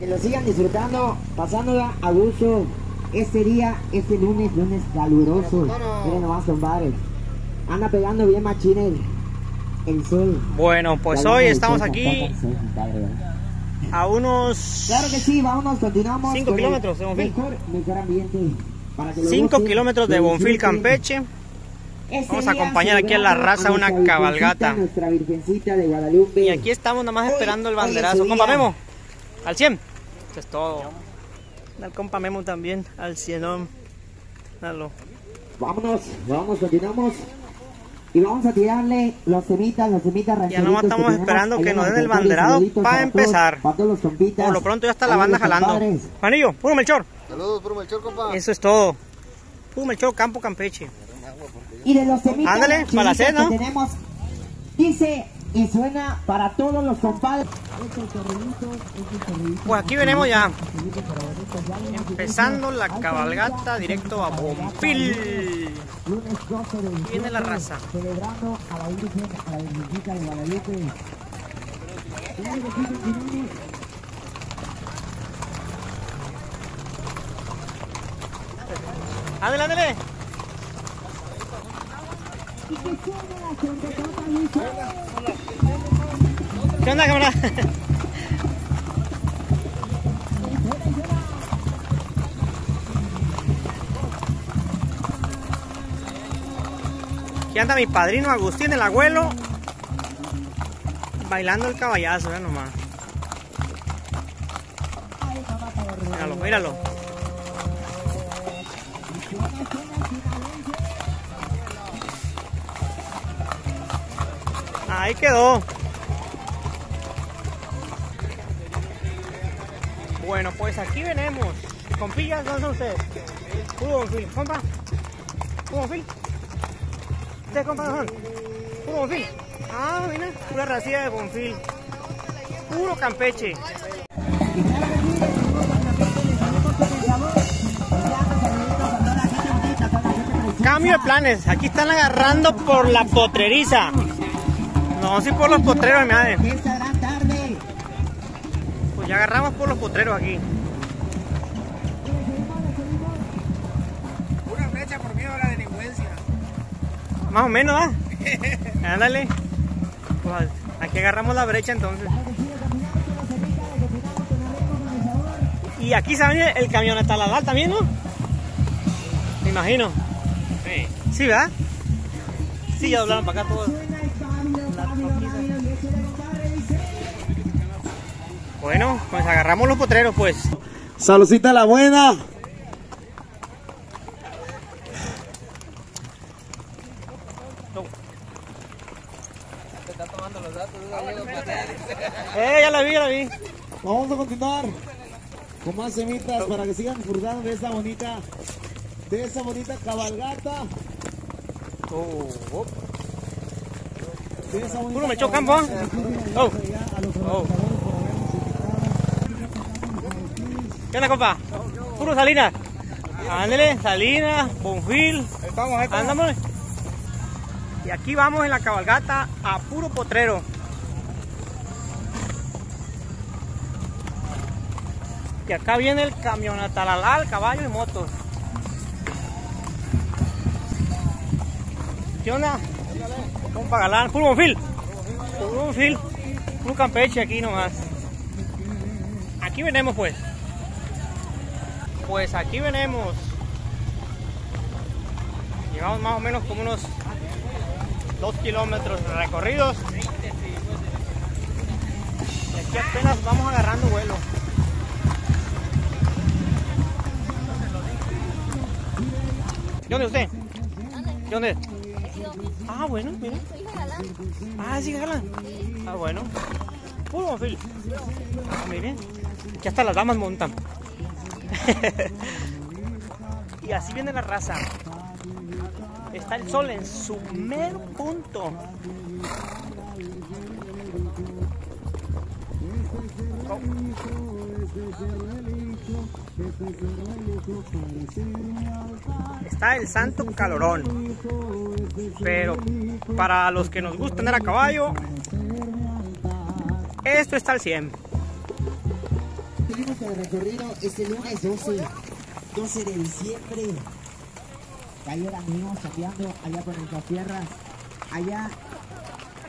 Que lo sigan disfrutando, pasándola a gusto este día, este lunes caluroso. Miren nomás, compadre, anda pegando bien machín el sol. Bueno, pues hoy estamos aquí a unos... Claro que sí, vámonos, continuamos. 5 kilómetros de Bonfil. Mejor ambiente. 5 kilómetros de Bonfil, Campeche. Vamos a acompañar aquí a la raza a una cabalgata. Nuestra Virgencita de Guadalupe. Y aquí estamos nada más esperando el banderazo. Compa Memo, al 100. Eso es todo. Al compa Memo también, al 100. Dalo. Vámonos, continuamos. Y vamos a tirarle los semitas rancheritos. Ya nomás estamos esperando que nos den el banderado para empezar. Por lo pronto ya está la banda jalando. Juanillo, puro Melchor. Saludos, puro Melchor, compa. Eso es todo. Puro Melchor, campo Campeche. Y de los semitas, ándale, para la cena. Que tenemos, dice y suena para todos los compadres. Pues aquí venimos ya, empezando la cabalgata directo a Bonfil. Viene la raza celebrando a la Virgen, a la Virgencita de Guadalupe. Adelante. ¿Qué onda, camarada? Aquí anda mi padrino Agustín, el abuelo, bailando el caballazo, vean nomás. Míralo. Ahí quedó. Bueno, pues aquí venimos. Compillas, ¿dónde son ustedes? Puro Bonfil, compa. Puro Bonfil. ¿Ustedes, compa, no son? Puro Bonfil. Ah, mira, pura racía de Bonfil. Puro Campeche. Cambio de planes. Aquí están agarrando por la potreriza. No, sí, por los potreros, mi madre. Esta gran tarde. Pues ya agarramos por los potreros aquí. Una flecha por miedo a la delincuencia. Más o menos, ¿ah? Ándale. Pues aquí agarramos la brecha entonces. Y aquí se viene el camión hasta la edad también, ¿no? Me imagino. Sí. Sí, ¿verdad? Sí, ya doblaron para acá todos. Bueno, pues agarramos los potreros, pues. Salucita la buena. No. Te está tomando los datos. Ya la vi. Vamos a continuar con más semitas para que sigan disfrutando de esta bonita cabalgata. Puro Melchor, campo. ¿Qué onda, compa? Puro Salinas. Ándale, Salinas, Bonfil. Andamos. Y aquí vamos en la cabalgata a puro potrero. Y acá viene el camión atalalá, el caballo y motos. ¿Qué onda? Compa Galán, puro Bonfil. Puro Campeche aquí nomás. Aquí venimos, pues. Pues aquí venimos. Llevamos más o menos como unos 2 kilómetros recorridos. Y aquí apenas vamos agarrando vuelo. ¿De dónde usted? ¿De dónde? Ah, bueno, mira. Ah, sí, Galán. Ah, bueno. Puro Bonfil. Ah, miren. Que hasta las damas montan. Y así viene la raza. Está el sol en su mero punto. Oh. Está el santo calorón, pero para los que nos gusta andar a caballo, esto está al 100. tenemos para el recorrido este lunes 12 de diciembre. Ayer amigos chateando allá por nuestras tierras, allá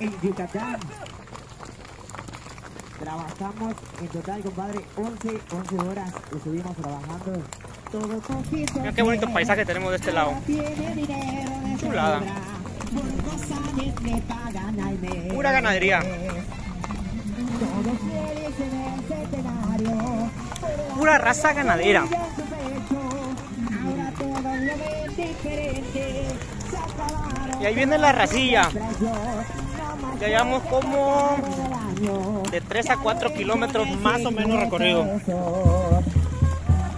en Yucatán. Trabajamos en total, compadre, 11 horas estuvimos trabajando todos juntos. Mira qué bonito paisaje tenemos de este lado. Chulada. Pura ganadería. Pura raza ganadera. Y ahí viene la racilla. Ya llevamos como de 3 a 4 kilómetros más o menos recorrido.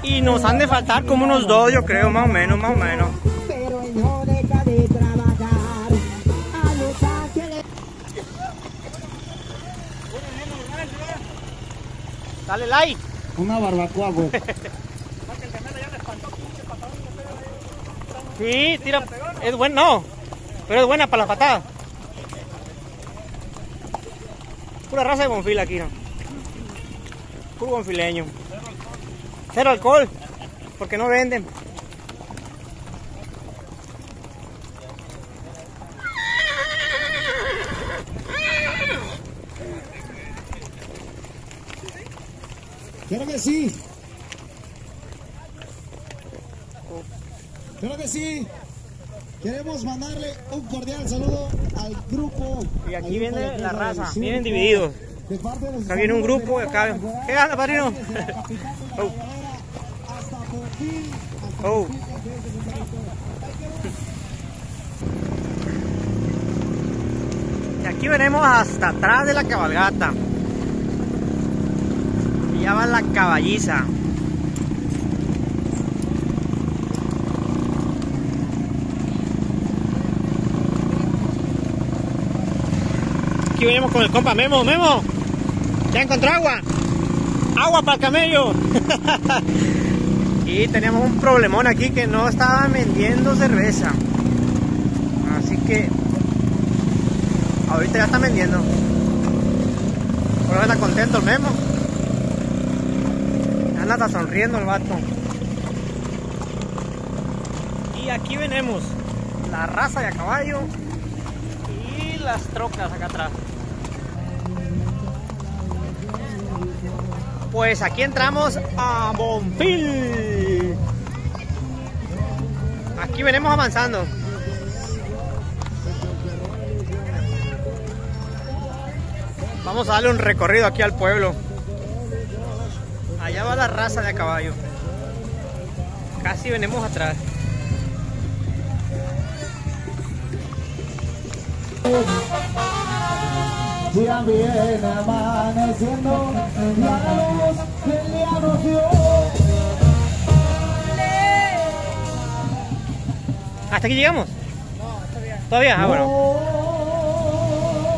Y nos han de faltar como unos 2, yo creo, más o menos. Dale like. Una barbacoa, güey. Sí, tira. Es bueno, no. Pero es buena para las patadas. Pura raza de Bonfil aquí, ¿no? Puro bonfileño. Cero alcohol. Porque no venden. Claro que sí. Claro que sí. Queremos mandarle un cordial saludo al grupo. Y aquí viene la raza, vienen divididos. Acá viene un grupo, acá. ¿Qué anda, padrino? Oh. Y aquí venimos hasta atrás de la cabalgata. Ya va la caballiza. Aquí venimos con el compa Memo. Memo, ya encontró agua. Agua para el camello. Y tenemos un problemón aquí que no estaban vendiendo cerveza. Así que ahorita ya están vendiendo. Por eso está contento el Memo. Anda sonriendo el vato. Y aquí venimos la raza de a caballo y las trocas acá atrás. Pues aquí entramos a Bonfil. Aquí venimos avanzando. Vamos a darle un recorrido aquí al pueblo. Allá va la raza de a caballo. Casi venimos atrás. Ya viene amaneciendo, la luz del día nos dio. ¿Hasta aquí llegamos? No, todavía. ¿Todavía? Ah, bueno.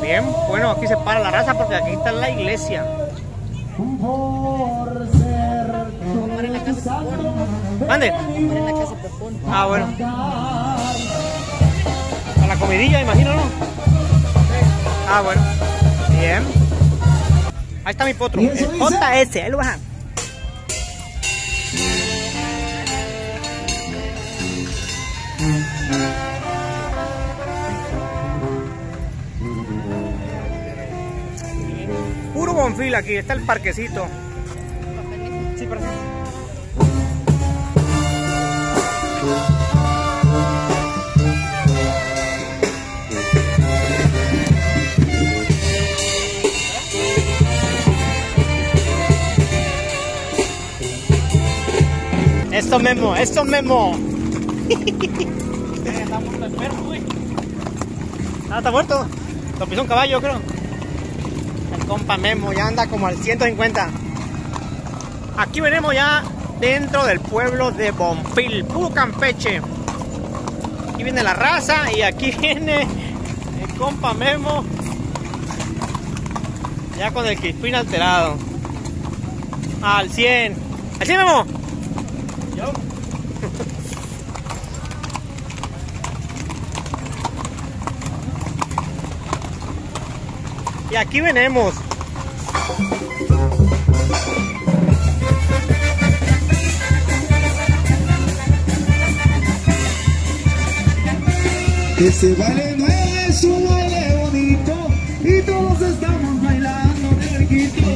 Bien, bueno, aquí se para la raza porque aquí está la iglesia. ¿Mande? Ah, bueno. A la comidilla, imagino, ¿no? Ah, bueno. Bien. Ahí está mi potro. El JS, ahí lo bajan. Puro Bonfil aquí, está el parquecito. Sí, perfecto. Esto Memo. Está muerto el perro, güey. Ah, está muerto. Lo pisó un caballo, creo. El compa Memo ya anda como al 150. Aquí venimos ya dentro del pueblo de Bonfil, puro Campeche. Aquí viene la raza y aquí viene el compa Memo. Ya con el crispín alterado. Al 100. ¡Al 100, Memo! Yo. Y aquí venimos. Este baile no es un baile bonito y todos estamos bailando de riquito.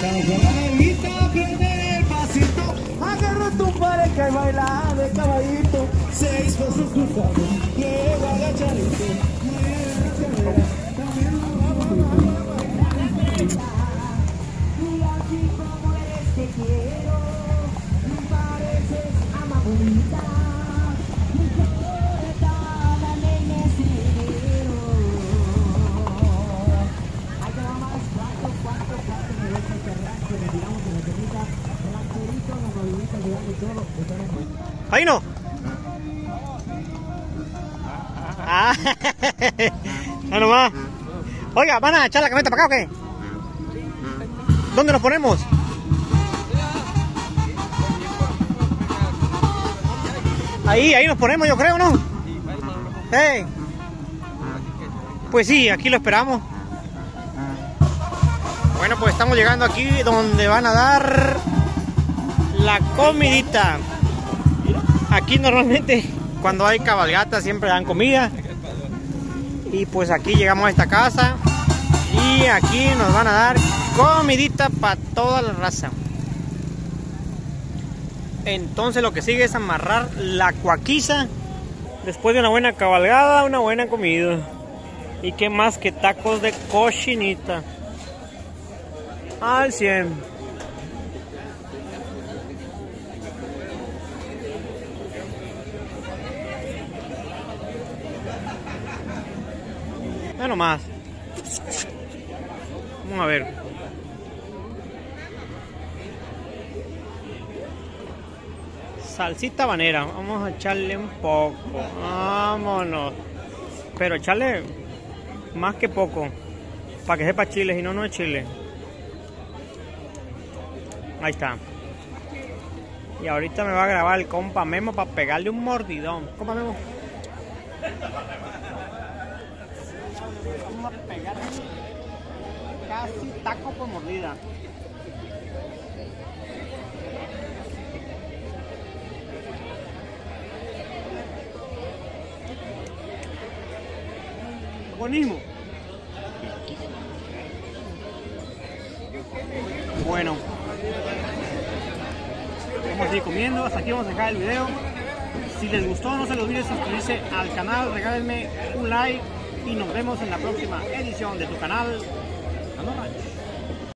Cada balerita prende el pasito, agarra tu pareja y baila de caballito. 6 pasos cruzados, luego agachadito, luego agachadito. Ahí no. Ah, no nomás. Oiga, ¿van a echar la camioneta para acá o qué? ¿Dónde nos ponemos? Ahí nos ponemos, yo creo, ¿no? Hey. Pues sí, aquí lo esperamos. Bueno, pues estamos llegando aquí donde van a dar la comidita. Aquí normalmente cuando hay cabalgata siempre dan comida. Y pues aquí llegamos a esta casa y aquí nos van a dar comidita para toda la raza. Entonces lo que sigue es amarrar la cuaquiza después de una buena cabalgada, una buena comida. Y qué más que tacos de cochinita. Al 100. Ya nomás. Vamos a ver. Salsita habanera, vamos a echarle un poco, vámonos, pero echarle más que poco, para que sepa chile, si no, no es chile. Ahí está. Y ahorita me va a grabar el compa Memo para pegarle un mordidón. Compa Memo. Vamos a pegarle casi taco por mordida. Buenísimo. Bueno, vamos a seguir comiendo. Hasta aquí vamos a dejar el video. Si les gustó, no se les olvide suscribirse al canal, regálenme un like y nos vemos en la próxima edición de tu canal.